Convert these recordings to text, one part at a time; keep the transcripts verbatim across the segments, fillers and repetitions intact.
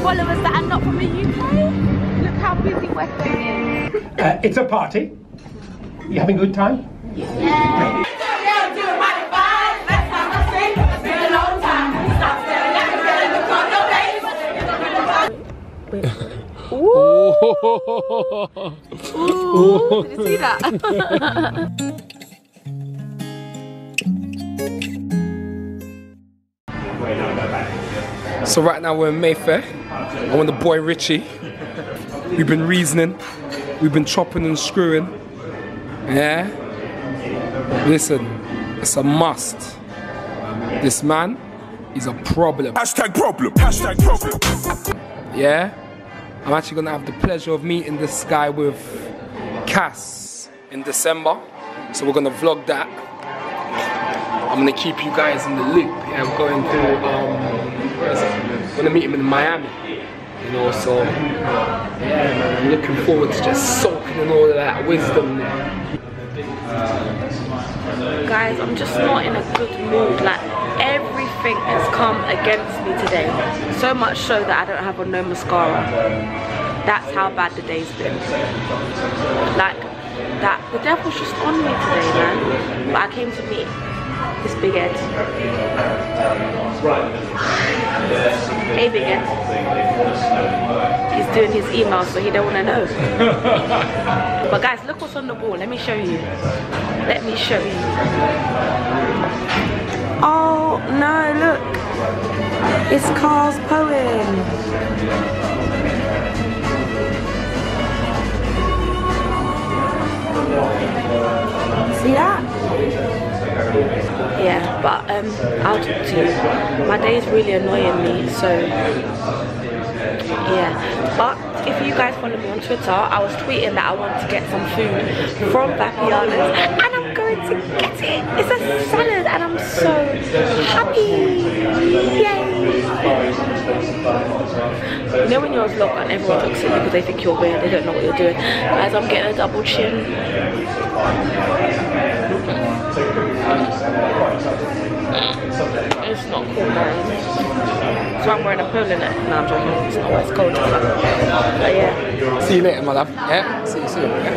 followers that are not from the U K. Look how busy West End is. Uh, it's a party. You having a good time? Yeah. yeah. Ooh. Ooh. Did you see that? So right now we're in Mayfair. I'm with the boy Richie. We've been reasoning. We've been chopping and screwing. Yeah. Listen, it's a must. This man is a problem. Hashtag problem. Hashtag problem. Yeah. I'm actually gonna have the pleasure of meeting this guy with Cass in December. So we're gonna vlog that. I'm gonna keep you guys in the loop. Yeah, I'm going to um where is it? I'm gonna meet him in Miami. You know, so yeah man, I'm looking forward to just soaking in all of that wisdom there. Guys, I'm just not in a good mood. Like everything has come against me today, so much so that I don't have on no mascara. That's how bad the day's been. Like that, the devil's just on me today, man. But I came to meet this big Ed. Hey, big Ed. He's doing his email, so he don't want to know. But guys, look what's on the wall. Let me show you. Let me show you. Oh no, look, it's Carl's poem. See that? Yeah, but um, I'll talk to you. My day is really annoying me, so yeah. But if you guys follow me on Twitter, I was tweeting that I want to get some food from Bapiana's, and I'm going to get it. It's a salad and I'm so happy. Yay! You know when you're a vlog and everyone looks at you because they think you're weird, they don't know what you're doing. Guys, I'm getting a double chin. It's not cool, guys. So I'm wearing a polo neck. No, I'm joking. It's not what it's called. But yeah. See you later, my love. Yeah. See you soon. Yeah.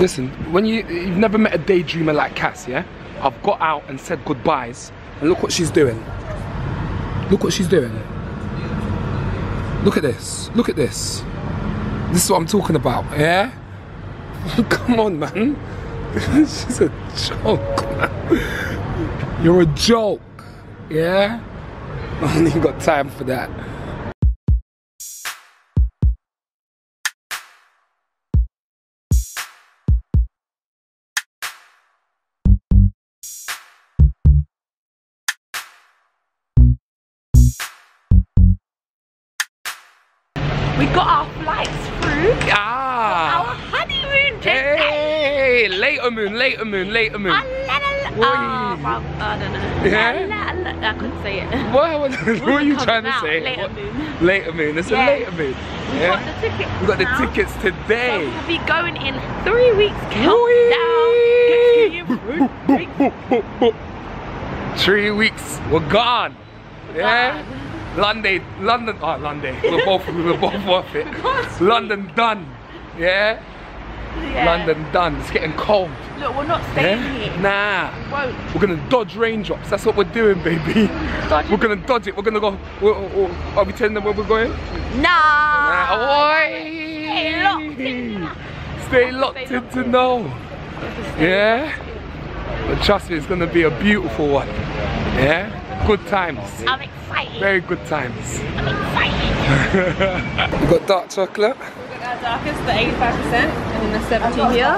Listen, when you you've never met a daydreamer like Cass, yeah? I've got out and said goodbyes, and look what she's doing. Look what she's doing. Look at this, look at this. This is what I'm talking about, yeah? Come on, man. She's a joke, man. You're a joke, yeah? I ain't even got time for that. We got our flights through ah. our honeymoon today. Hey, later moon, later moon, later moon. Oh, well, I don't know. Yeah? I couldn't say it. What, what, what are you trying to say? Later what? moon. Later moon, it's yeah. a later moon. We yeah? got the tickets We got now. the tickets today. So we'll be going in three weeks. Countdown. Three weeks. Three weeks. We're gone. Yeah. Bye. London, London, oh London, we're both, we're both worth it. London done, yeah? yeah? London done, it's getting cold. Look, we're not staying yeah? here. Nah, we won't. We're gonna dodge raindrops, that's what we're doing, baby. Dodging. We're gonna dodge it, we're gonna go, we're, we're, are we telling them where we're going? Nah. nah Stay locked in. Stay locked in to know. Yeah? But trust me, it's gonna be a beautiful one, yeah? Good times. I'm excited. Very good times. I'm excited. We've got dark chocolate. We've got our darkest, the eighty-five percent, and then the seventy here.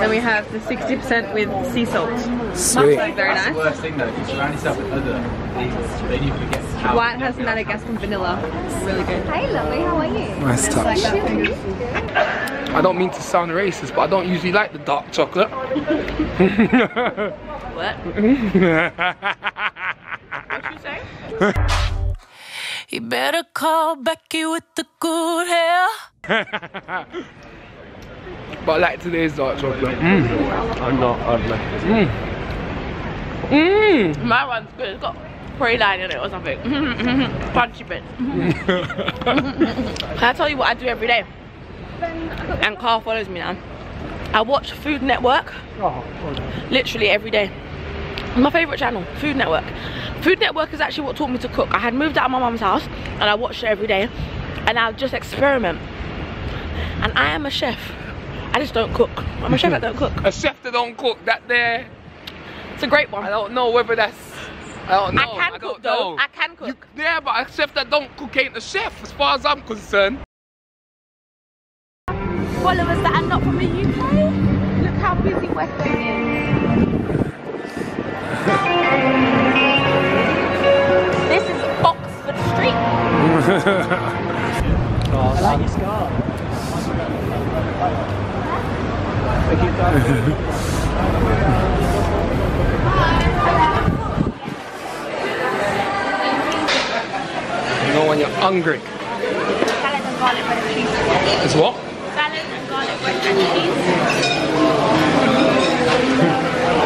And we have the sixty percent with sea salt. Sweet. That's very nice. That's the worst thing though, because you surround yourself with other things. They need to forget how. White has Madagascan vanilla. It's really good. Hi lovely, how are you? Nice touch. I don't mean to sound racist, but I don't usually like the dark chocolate. What? You better call Becky with the good hair. But like today's dark chocolate. Mm. I'm not, I've left it. Mmm. Mm. My one's good. It's got prey line in it or something. Punchy bits. Can I tell you what I do every day? And Carl follows me now. I watch Food Network. Oh, literally every day. My favourite channel, Food Network. Food Network is actually what taught me to cook. I had moved out of my mum's house and I watched it every day. And I would just experiment. And I am a chef. I just don't cook. I'm a chef that don't cook. A chef that don't cook, that there. It's a great one. I don't know whether that's... I don't know. I can I cook though. Know. I can cook. You, yeah, but a chef that don't cook ain't a chef as far as I'm concerned. Followers that are not from the U K. Look how busy West is. This is Oxford Street. I like your scarf. You know when you're hungry. Salad and garlic bread and cheese. It's what? Salad and garlic bread and cheese.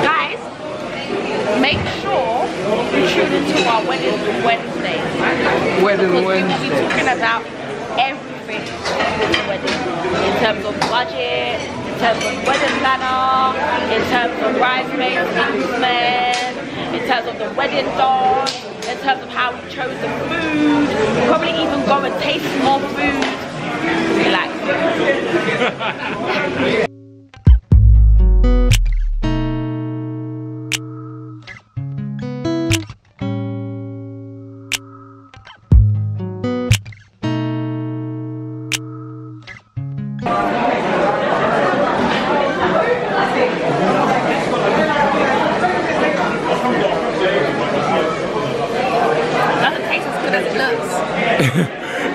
Guys, make sure you tune into our Wedding Wednesday. Wedding Wednesday. We'll be talking about everything in the wedding, in terms of budget, in terms of wedding planner, in terms of bridesmaids, groomsmen, in terms of the wedding dance, in terms of how we chose the food. We'll probably even go and taste more food. Relax.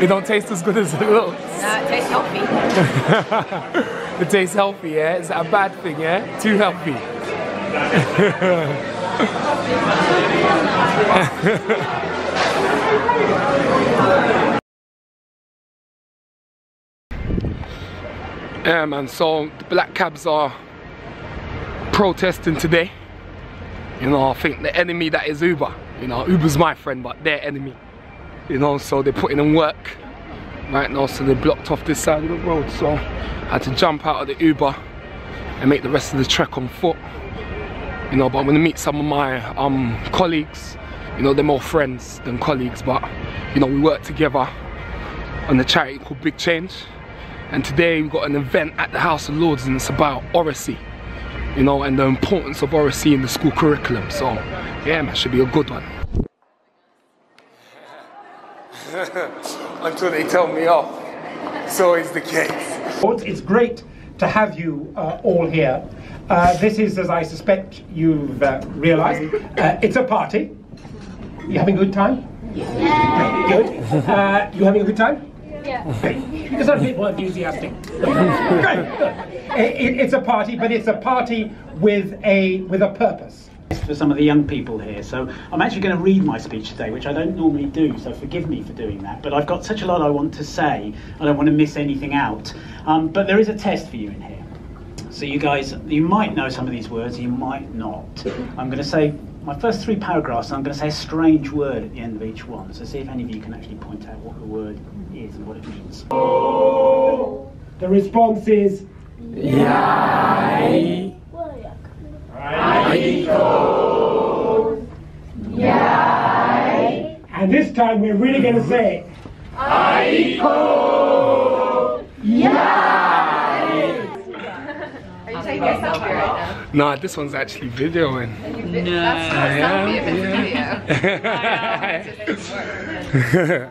It don't taste as good as it looks. No, it tastes healthy. It tastes healthy, yeah? Is that a bad thing, yeah? Too healthy. Yeah, man, so the black cabs are protesting today. You know, I think the enemy that is Uber. You know, Uber's my friend, but their enemy. You know, so they're putting in work right now, so they're blocked off this side of the road. So I had to jump out of the Uber and make the rest of the trek on foot. You know, but I'm gonna meet some of my um, colleagues. You know, they're more friends than colleagues, but you know, we work together on a charity called Big Change. And today we've got an event at the House of Lords, and it's about oracy. You know, and the importance of oracy in the school curriculum. So yeah, man, should be a good one. Until they tell me off. So is the case. It's great to have you uh, all here. Uh, this is, as I suspect you've uh, realised, uh, it's a party. You having a good time? Yeah. Good. Uh, you having a good time? Yeah. You can sort of be more enthusiastic. it, it's a party, but it's a party with a with a purpose. For some of the young people here, so I'm actually going to read my speech today, which I don't normally do, so forgive me for doing that, but I've got such a lot I want to say, I don't want to miss anything out, um, but there is a test for you in here, so you guys, you might know some of these words, you might not. I'm going to say my first three paragraphs, and I'm going to say a strange word at the end of each one, so see if any of you can actually point out what the word is and what it means. Oh. The response is yay. Yay. And this time we're really going to say I call. Yay. Are you taking yourself right now? Nah, this one's actually videoing. No. That's not going to be a bit video.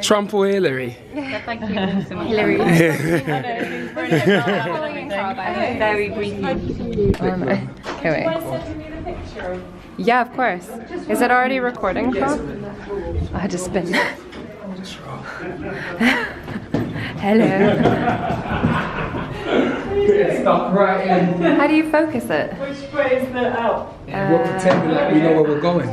Trump or Hillary? Yeah, thank you so much. Hillary. Very briefly. Okay, wait. Yeah, of course. Is it already recording? Yes. I had to spin. Hello. Stop right in. How do you focus it? Which way is the out? Uh, we're pretending like we know where we're going.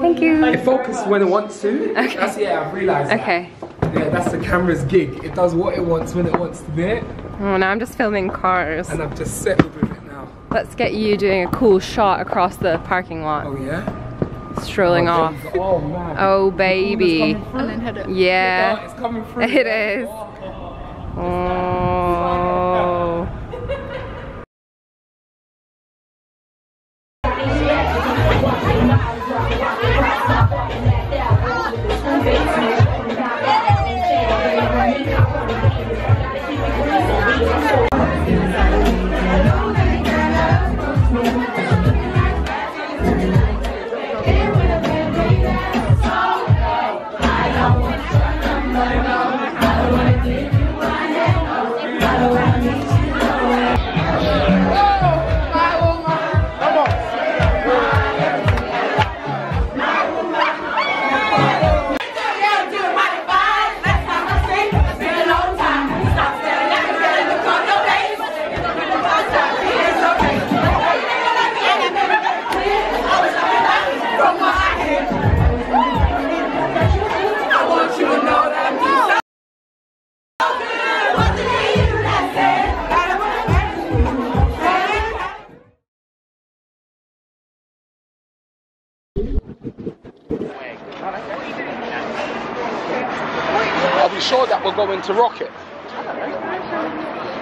Thank you. It focuses when it wants to. Okay. That's, yeah, I've realised that. Okay. there. That's the camera's gig. It does what it wants when it wants to do it. Oh, now I'm just filming cars. And I've just settled with it now. Let's get you doing a cool shot across the parking lot. Oh, yeah? Strolling oh, off. Oh, man. Oh, baby. And then hit it. Yeah. Oh, it's coming through. It is. Oh. oh. oh. Sure that we're going to rock it.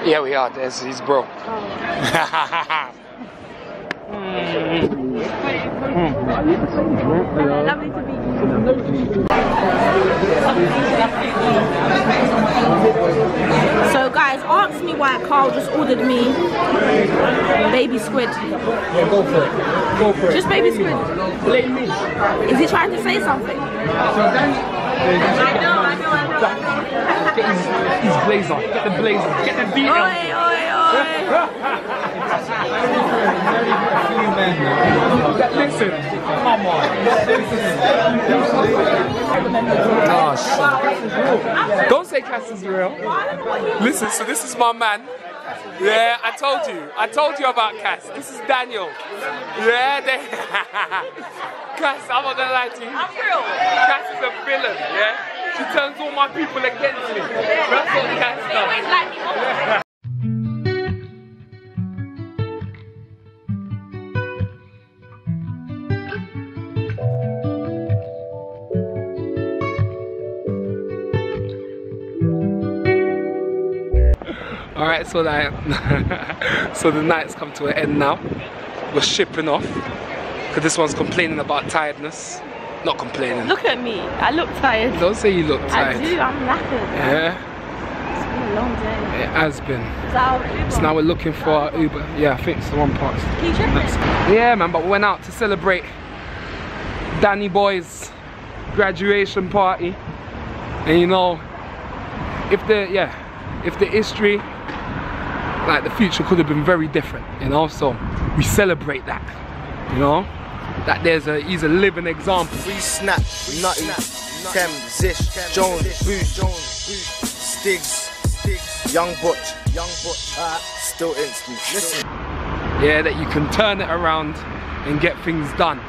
Yeah, we are. There's he's broke. Oh. So guys, ask me why Carl just ordered me baby squid. Yeah, go for it. Go for it. Just baby squid. Is he trying to say something? I know. Get his, his blazer, get the blazer, get the beat up. Oi, oi, oi. Listen, come on. Oh, shit. Don't say Cass is real. Listen, so this is my man. Yeah, I told you. I told you about Cass. This is Daniel. Yeah, they... Cass, I'm not gonna lie to you. I'm real. Cass is a villain, yeah? She turns all my people against me. Yeah, that's what Cass does. They always like me. Yeah. All right, so like, so the night's come to an end now. We're shipping off because this one's complaining about tiredness. Not complaining. Look at me. I look tired. Don't say you look tired. I do. I'm knackered. Yeah. It's been a long day. It has been. Is that our Uber? So now we're looking for our Uber. Yeah, I think it's the one past. Can you check it? Yeah, man. But we went out to celebrate Danny Boy's graduation party, and you know, if the yeah, if the history, like the future could have been very different, you know. So we celebrate that, you know. That there's a, he's a living example. Free snap, nutty, Cam, Zish, Jones, Boots, Stiggs, Stiggs, Young Butch, Young Butch, uh, still instant. Listen. Yeah, that you can turn it around and get things done.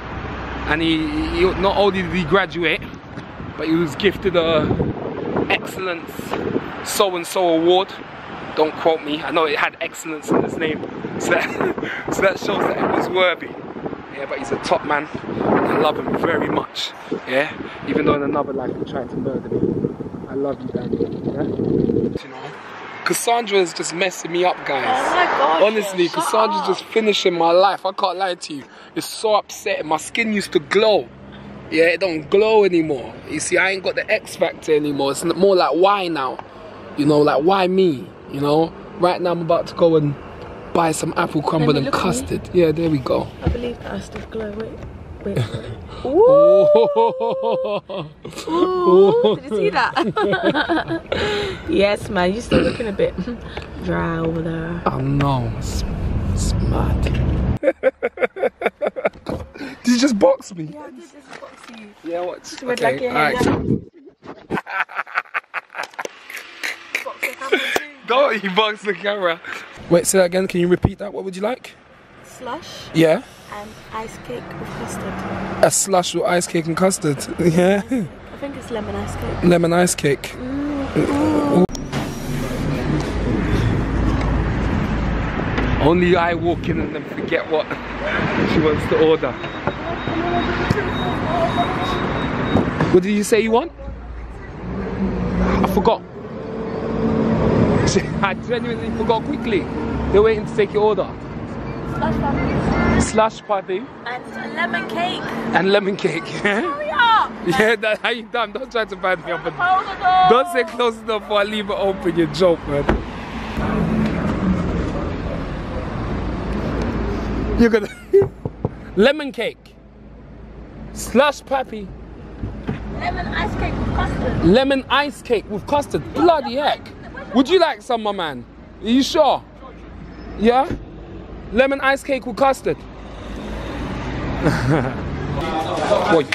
And he, he not only did he graduate, but he was gifted a excellence so and so award. Don't quote me. I know it had excellence in its name, so that, so that shows that it was worthy. Yeah, but he's a top man, and I love him very much, yeah? Even though in another life he tried to murder me. I love you, Daniel, yeah? You know, Cassandra is just messing me up, guys. Oh my gosh, honestly, yeah, Cassandra's just finishing my life, I can't lie to you. It's so upsetting, my skin used to glow. Yeah, it don't glow anymore. You see, I ain't got the X factor anymore. It's more like, why now? You know, like, why me? You know? Right now I'm about to go and buy some apple crumble and custard. Yeah, there we go. I believe that I still glow. Wait, wait. Ooh. Ooh. Did you see that? Yes, man. You still looking a bit dry over there. Oh no, it's, it's mad. Did you just box me? Yeah, I did just box you. Yeah, what? Just okay, like, yeah, all right. Box the camera too. Don't you box the camera. Wait, say that again, can you repeat that? What would you like? Slush? Yeah. And ice cake with custard. A slush with ice cake and custard? Yeah. think it's lemon ice cake. Lemon ice cake. Mm. Only I walk in and then forget what she wants to order. What did you say you want? I forgot. I genuinely forgot quickly. They're waiting to take your order. Slush party. Slush party. And lemon cake. And lemon cake. Hurry up! Yeah, that, how you done? Don't try to bite me up. Don't stay close enough before I leave it open. You're joking, man. You're gonna. Lemon cake. Slush puppy. Lemon ice cake with custard. Lemon ice cake with custard. What? Bloody heck. Would you like some, my man? Are you sure? Yeah? Lemon ice cake with custard. Boy.